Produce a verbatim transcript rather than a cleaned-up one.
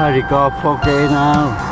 How'd it go, okay now?